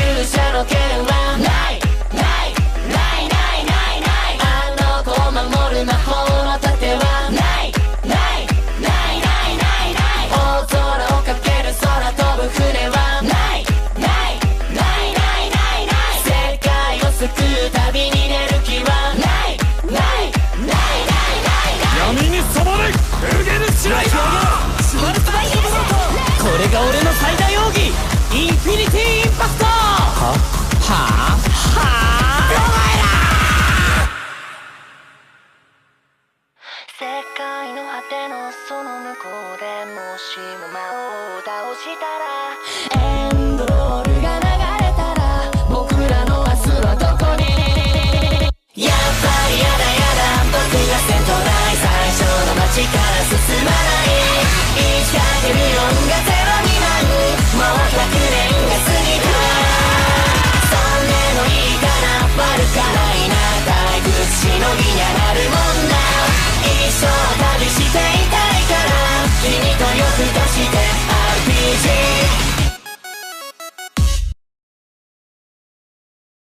許さなければないないないないないないあの子を守る魔法の盾はないないないないないない大空をかける空飛ぶ船はないないないないないない世界を救う旅に出る気はないないないないない闇に染まれエルゲルシライダーこれが俺の最